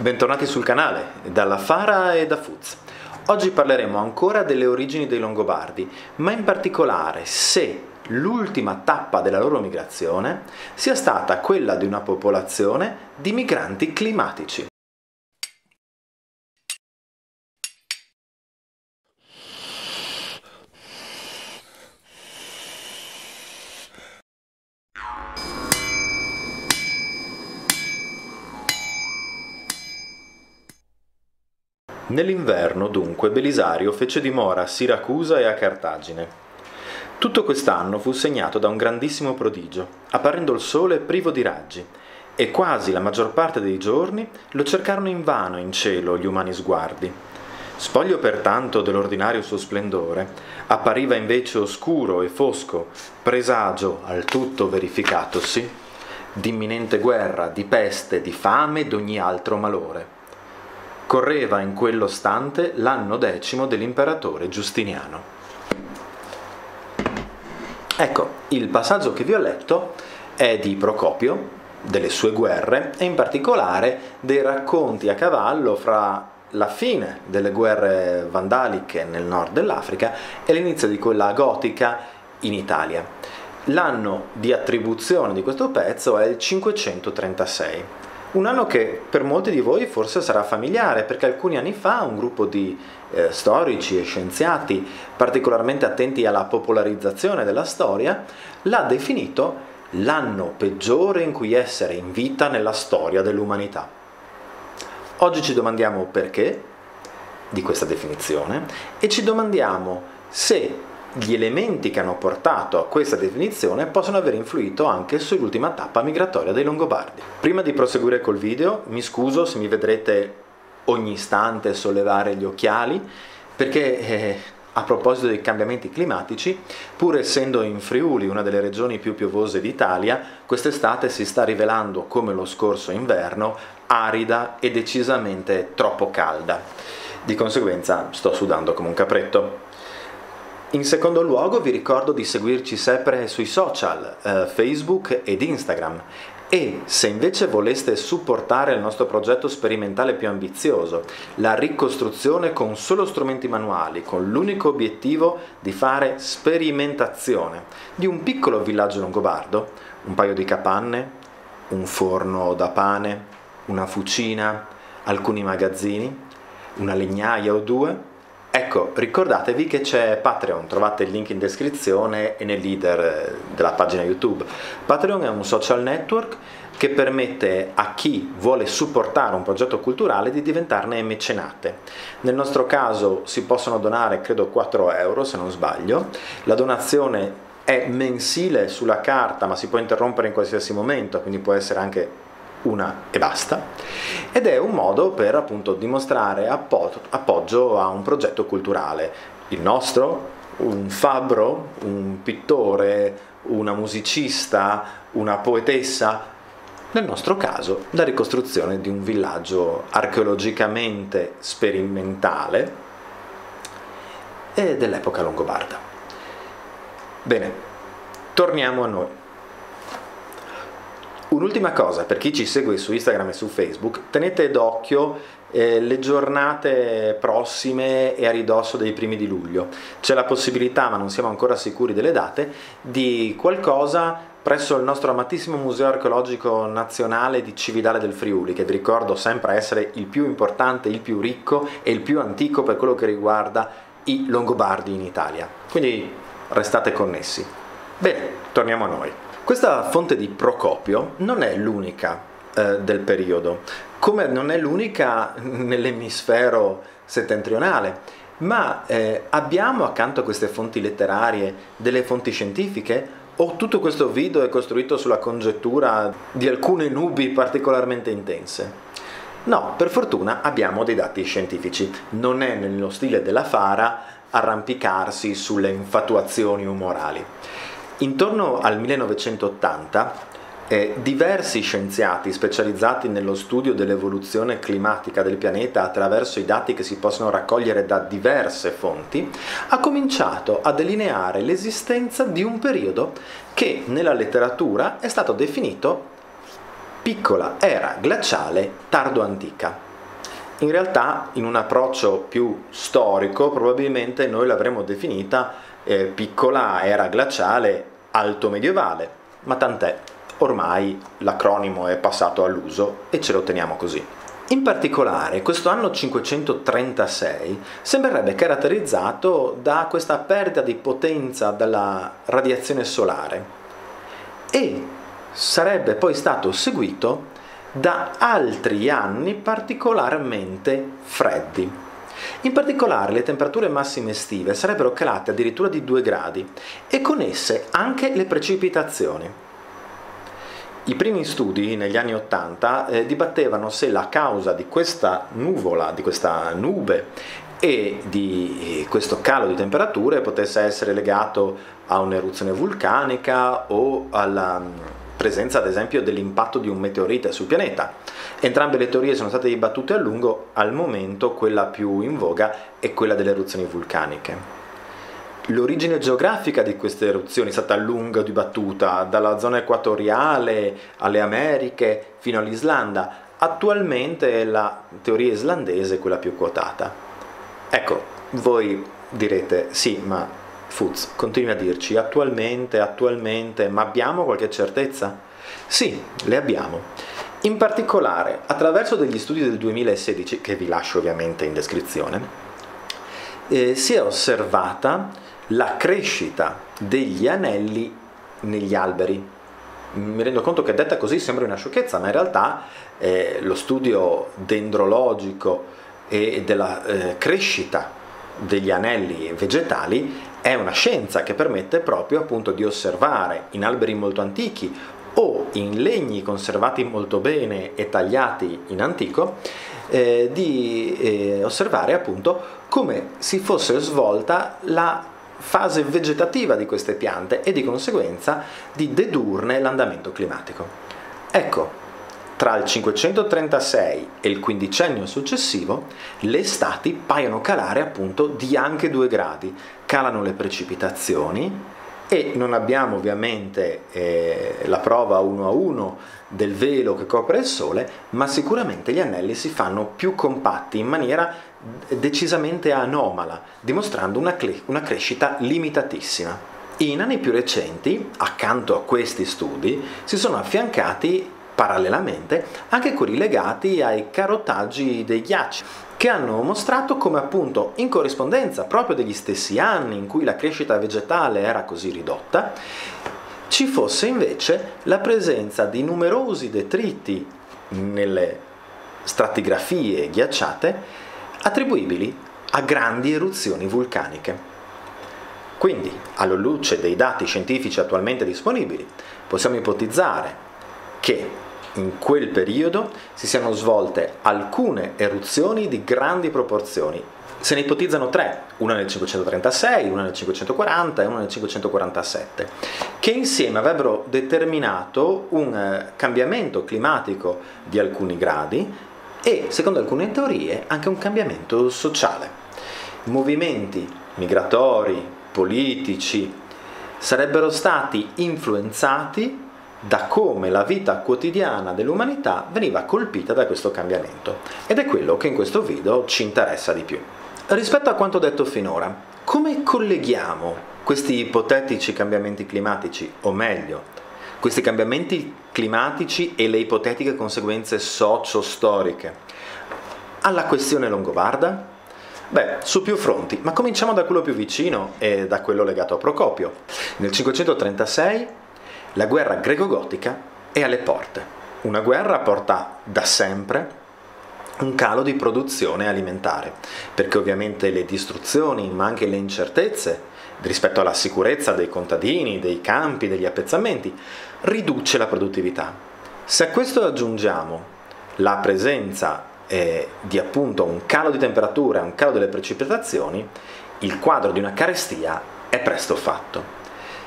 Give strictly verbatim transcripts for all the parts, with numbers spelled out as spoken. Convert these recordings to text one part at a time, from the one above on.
Bentornati sul canale, dalla Fara e da Fuz. Oggi parleremo ancora delle origini dei Longobardi, ma in particolare se l'ultima tappa della loro migrazione sia stata quella di una popolazione di migranti climatici. Nell'inverno, dunque, Belisario fece dimora a Siracusa e a Cartagine. Tutto quest'anno fu segnato da un grandissimo prodigio, apparendo il sole privo di raggi, e quasi la maggior parte dei giorni lo cercarono invano in cielo gli umani sguardi. Spoglio pertanto dell'ordinario suo splendore, appariva invece oscuro e fosco, presagio al tutto verificatosi d'imminente guerra, di peste, di fame e d'ogni altro malore. Correva in quello stante l'anno decimo dell'imperatore Giustiniano. Ecco, il passaggio che vi ho letto è di Procopio, delle sue guerre, e in particolare dei racconti a cavallo fra la fine delle guerre vandaliche nel nord dell'Africa e l'inizio di quella gotica in Italia. L'anno di attribuzione di questo pezzo è il cinquecentotrentasei. Un anno che per molti di voi forse sarà familiare, perché alcuni anni fa un gruppo di eh, storici e scienziati particolarmente attenti alla popolarizzazione della storia l'ha definito l'anno peggiore in cui essere in vita nella storia dell'umanità. Oggi ci domandiamo perché di questa definizione e ci domandiamo se gli elementi che hanno portato a questa definizione possono aver influito anche sull'ultima tappa migratoria dei Longobardi. Prima di proseguire col video, mi scuso se mi vedrete ogni istante sollevare gli occhiali, perché eh, a proposito dei cambiamenti climatici, pur essendo in Friuli una delle regioni più piovose d'Italia, quest'estate si sta rivelando, come lo scorso inverno, arida e decisamente troppo calda. Di conseguenza sto sudando come un capretto. In secondo luogo vi ricordo di seguirci sempre sui social, eh, Facebook ed Instagram, e se invece voleste supportare il nostro progetto sperimentale più ambizioso, la ricostruzione con solo strumenti manuali, con l'unico obiettivo di fare sperimentazione di un piccolo villaggio longobardo, un paio di capanne, un forno da pane, una fucina, alcuni magazzini, una legnaia o due. Ecco, ricordatevi che c'è Patreon, trovate il link in descrizione e nel leader della pagina YouTube. Patreon è un social network che permette a chi vuole supportare un progetto culturale di diventarne mecenate. Nel nostro caso si possono donare, credo, quattro euro se non sbaglio. La donazione è mensile sulla carta, ma si può interrompere in qualsiasi momento, quindi può essere anche una e basta, ed è un modo per appunto dimostrare appo appoggio a un progetto culturale, il nostro, un fabbro, un pittore, una musicista, una poetessa, nel nostro caso la ricostruzione di un villaggio archeologicamente sperimentale e dell'epoca longobarda. Bene, torniamo a noi. Un'ultima cosa, per chi ci segue su Instagram e su Facebook, tenete d'occhio eh, le giornate prossime e a ridosso dei primi di luglio. C'è la possibilità, ma non siamo ancora sicuri delle date, di qualcosa presso il nostro amatissimo Museo Archeologico Nazionale di Cividale del Friuli, che vi ricordo sempre essere il più importante, il più ricco e il più antico per quello che riguarda i Longobardi in Italia. Quindi restate connessi. Bene, torniamo a noi. Questa fonte di Procopio non è l'unica eh, del periodo, come non è l'unica nell'emisfero settentrionale, ma eh, abbiamo accanto a queste fonti letterarie delle fonti scientifiche, o tutto questo video è costruito sulla congettura di alcune nubi particolarmente intense? No, per fortuna abbiamo dei dati scientifici, non è nello stile della Fara arrampicarsi sulle infatuazioni umorali. Intorno al millenovecentottanta eh, diversi scienziati specializzati nello studio dell'evoluzione climatica del pianeta attraverso i dati che si possono raccogliere da diverse fonti ha cominciato a delineare l'esistenza di un periodo che nella letteratura è stato definito piccola era glaciale tardo-antica. In realtà, in un approccio più storico, probabilmente noi l'avremmo definita eh, piccola era glaciale alto medievale, ma tant'è, ormai l'acronimo è passato all'uso e ce lo teniamo così. In particolare, questo anno cinquecentotrentasei sembrerebbe caratterizzato da questa perdita di potenza dalla radiazione solare e sarebbe poi stato seguito da altri anni particolarmente freddi. In particolare le temperature massime estive sarebbero calate addirittura di due gradi e con esse anche le precipitazioni. I primi studi negli anni ottanta eh, dibattevano se la causa di questa nuvola, di questa nube e di questo calo di temperature potesse essere legato a un'eruzione vulcanica o alla presenza ad esempio dell'impatto di un meteorite sul pianeta. Entrambe le teorie sono state dibattute a lungo, al momento quella più in voga è quella delle eruzioni vulcaniche. L'origine geografica di queste eruzioni è stata a lungo dibattuta, dalla zona equatoriale alle Americhe fino all'Islanda. Attualmente la teoria islandese è quella più quotata. Ecco, voi direte sì, ma Fuz, continui a dirci attualmente, attualmente, ma abbiamo qualche certezza? Sì, le abbiamo. In particolare, attraverso degli studi del duemilasedici, che vi lascio ovviamente in descrizione, eh, si è osservata la crescita degli anelli negli alberi. Mi rendo conto che detta così sembra una sciocchezza, ma in realtà eh, lo studio dendrologico e della eh, crescita degli anelli vegetali è una scienza che permette proprio appunto di osservare in alberi molto antichi o in legni conservati molto bene e tagliati in antico, eh, di eh, osservare appunto come si fosse svolta la fase vegetativa di queste piante e di conseguenza di dedurne l'andamento climatico. Ecco, tra il cinquecentotrentasei e il quindicennio successivo, le estati paiono calare appunto di anche due gradi, calano le precipitazioni e non abbiamo ovviamente eh, la prova uno a uno del velo che copre il sole, ma sicuramente gli anelli si fanno più compatti in maniera decisamente anomala, dimostrando una, una crescita limitatissima. In anni più recenti, accanto a questi studi, si sono affiancati parallelamente anche quelli legati ai carotaggi dei ghiacci, che hanno mostrato come appunto in corrispondenza proprio degli stessi anni in cui la crescita vegetale era così ridotta, ci fosse invece la presenza di numerosi detriti nelle stratigrafie ghiacciate attribuibili a grandi eruzioni vulcaniche. Quindi, alla luce dei dati scientifici attualmente disponibili, possiamo ipotizzare che in quel periodo si siano svolte alcune eruzioni di grandi proporzioni. Se ne ipotizzano tre, una nel cinquecentotrentasei, una nel cinquecentoquaranta e una nel cinquecentoquarantasette, che insieme avrebbero determinato un cambiamento climatico di alcuni gradi e, secondo alcune teorie, anche un cambiamento sociale. Movimenti migratori, politici, sarebbero stati influenzati da come la vita quotidiana dell'umanità veniva colpita da questo cambiamento, ed è quello che in questo video ci interessa di più. Rispetto a quanto detto finora, come colleghiamo questi ipotetici cambiamenti climatici, o meglio, questi cambiamenti climatici e le ipotetiche conseguenze socio-storiche alla questione longobarda? Beh, su più fronti, ma cominciamo da quello più vicino e da quello legato a Procopio. Nel cinquecentotrentasei la guerra greco-gotica è alle porte. Una guerra porta da sempre un calo di produzione alimentare, perché ovviamente le distruzioni, ma anche le incertezze rispetto alla sicurezza dei contadini, dei campi, degli appezzamenti, riduce la produttività. Se a questo aggiungiamo la presenza eh, di appunto un calo di temperatura, un calo delle precipitazioni, il quadro di una carestia è presto fatto.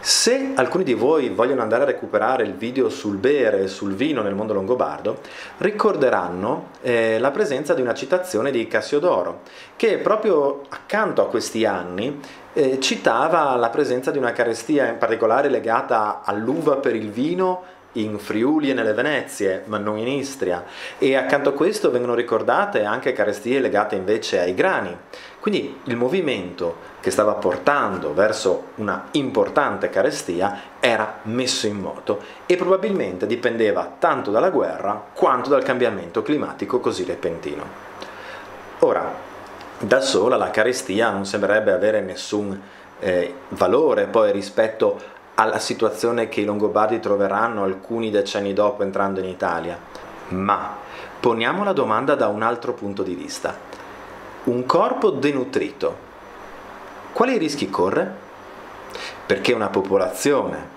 Se alcuni di voi vogliono andare a recuperare il video sul bere e sul vino nel mondo longobardo, ricorderanno eh, la presenza di una citazione di Cassiodoro, che proprio accanto a questi anni eh, citava la presenza di una carestia in particolare legata all'uva per il vino in Friuli e nelle Venezie, ma non in Istria, e accanto a questo vengono ricordate anche carestie legate invece ai grani. Quindi il movimento che stava portando verso una importante carestia era messo in moto e probabilmente dipendeva tanto dalla guerra quanto dal cambiamento climatico così repentino. Ora, da sola la carestia non sembrerebbe avere nessun eh, valore poi rispetto alla situazione che i Longobardi troveranno alcuni decenni dopo entrando in Italia. Ma poniamo la domanda da un altro punto di vista. Un corpo denutrito, quali rischi corre? Perché una popolazione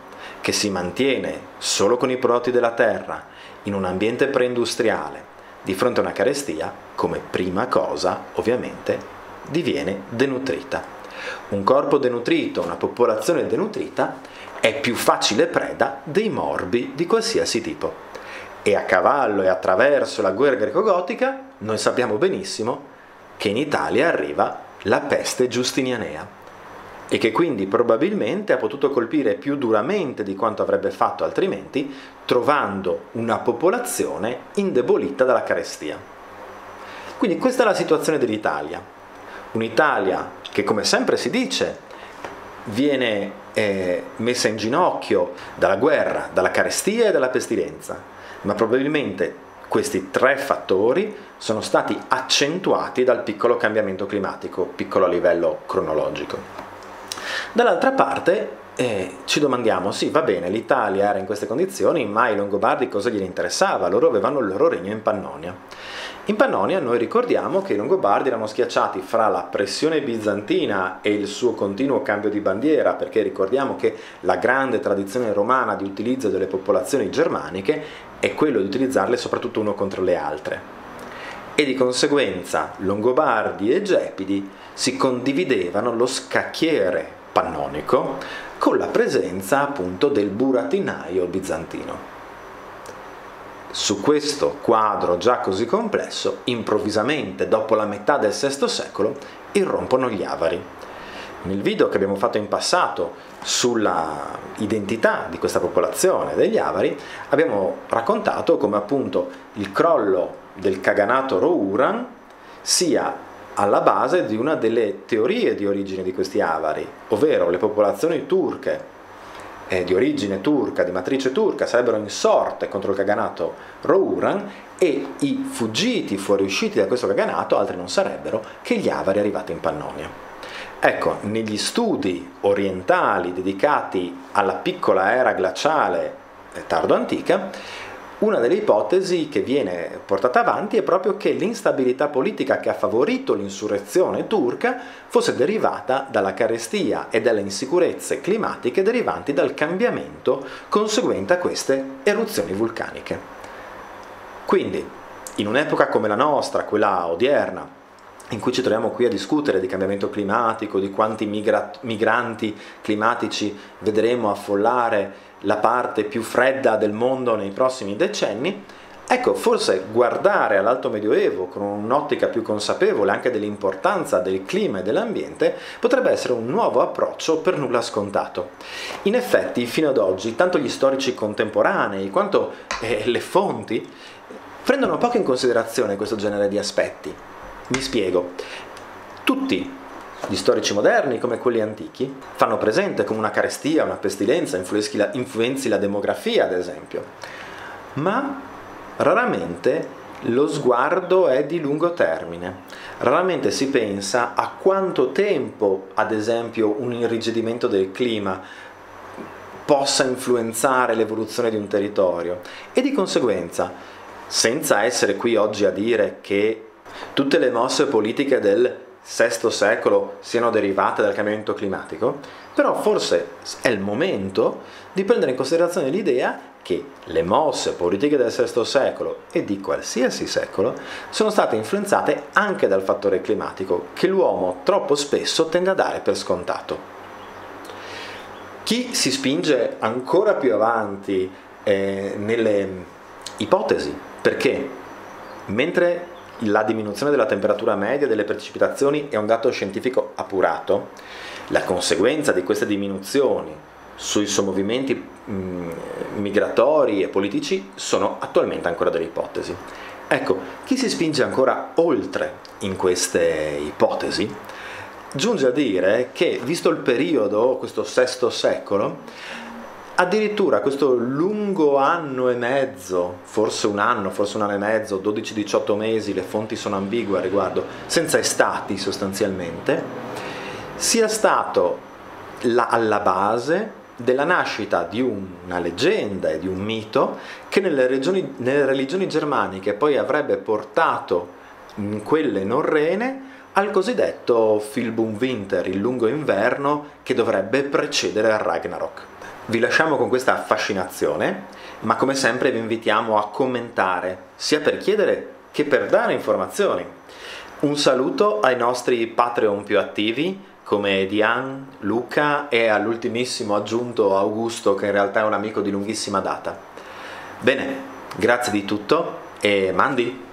che si mantiene solo con i prodotti della terra, in un ambiente preindustriale, di fronte a una carestia, come prima cosa, ovviamente, diviene denutrita. Un corpo denutrito, una popolazione denutrita, è più facile preda dei morbi di qualsiasi tipo. E a cavallo e attraverso la guerra greco-gotica noi sappiamo benissimo che in Italia arriva la peste giustinianea e che quindi probabilmente ha potuto colpire più duramente di quanto avrebbe fatto altrimenti, trovando una popolazione indebolita dalla carestia. Quindi questa è la situazione dell'Italia. Un'Italia che, come sempre si dice, viene eh, messa in ginocchio dalla guerra, dalla carestia e dalla pestilenza, ma probabilmente questi tre fattori sono stati accentuati dal piccolo cambiamento climatico, piccolo a livello cronologico. Dall'altra parte eh, ci domandiamo, sì, va bene, l'Italia era in queste condizioni, ma ai Longobardi cosa gliene interessava? Loro avevano il loro regno in Pannonia. In Pannonia noi ricordiamo che i Longobardi erano schiacciati fra la pressione bizantina e il suo continuo cambio di bandiera, perché ricordiamo che la grande tradizione romana di utilizzo delle popolazioni germaniche è quello di utilizzarle soprattutto uno contro le altre. E di conseguenza Longobardi e Gepidi si condividevano lo scacchiere pannonico con la presenza appunto del burattinaio bizantino. Su questo quadro già così complesso, improvvisamente, dopo la metà del sesto secolo, irrompono gli avari. Nel video che abbiamo fatto in passato sulla identità di questa popolazione degli avari, abbiamo raccontato come appunto il crollo del Kaganato Rouran sia alla base di una delle teorie di origine di questi avari, ovvero le popolazioni turche di origine turca, di matrice turca, sarebbero insorte contro il Kaganato Rouran e i fuggiti, fuoriusciti da questo Kaganato, altri non sarebbero che gli avari arrivati in Pannonia. Ecco, negli studi orientali dedicati alla piccola era glaciale tardo-antica, una delle ipotesi che viene portata avanti è proprio che l'instabilità politica che ha favorito l'insurrezione turca fosse derivata dalla carestia e dalle insicurezze climatiche derivanti dal cambiamento conseguente a queste eruzioni vulcaniche. Quindi, in un'epoca come la nostra, quella odierna, in cui ci troviamo qui a discutere di cambiamento climatico, di quanti migra- migranti climatici vedremo affollare la parte più fredda del mondo nei prossimi decenni, ecco, forse guardare all'Alto Medioevo con un'ottica più consapevole anche dell'importanza del clima e dell'ambiente potrebbe essere un nuovo approccio per nulla scontato. In effetti, fino ad oggi, tanto gli storici contemporanei quanto eh, le fonti prendono poco in considerazione questo genere di aspetti. Mi spiego. Tutti gli storici moderni, come quelli antichi, fanno presente come una carestia, una pestilenza influenzi la, influenzi la demografia, ad esempio. Ma raramente lo sguardo è di lungo termine. Raramente si pensa a quanto tempo, ad esempio, un irrigidimento del clima possa influenzare l'evoluzione di un territorio. E di conseguenza, senza essere qui oggi a dire che tutte le mosse politiche del sesto secolo siano derivate dal cambiamento climatico, però forse è il momento di prendere in considerazione l'idea che le mosse politiche del sesto secolo e di qualsiasi secolo sono state influenzate anche dal fattore climatico che l'uomo troppo spesso tende a dare per scontato. Chi si spinge ancora più avanti eh, nelle ipotesi, perché mentre la diminuzione della temperatura media delle precipitazioni è un dato scientifico appurato, la conseguenza di queste diminuzioni sui suoi movimenti mh, migratori e politici sono attualmente ancora delle ipotesi. Ecco, chi si spinge ancora oltre in queste ipotesi giunge a dire che, visto il periodo, questo sesto secolo, addirittura questo lungo anno e mezzo, forse un anno, forse un anno e mezzo, dodici diciotto mesi, le fonti sono ambigue a riguardo, senza estati sostanzialmente, sia stato la, alla base della nascita di una leggenda e di un mito che nelle, regioni, nelle religioni germaniche poi avrebbe portato in quelle norrene al cosiddetto Fimbulwinter, il lungo inverno che dovrebbe precedere il Ragnarok. Vi lasciamo con questa affascinazione, ma come sempre vi invitiamo a commentare, sia per chiedere che per dare informazioni. Un saluto ai nostri Patreon più attivi, come Diane, Luca e all'ultimissimo aggiunto Augusto, che in realtà è un amico di lunghissima data. Bene, grazie di tutto e mandi!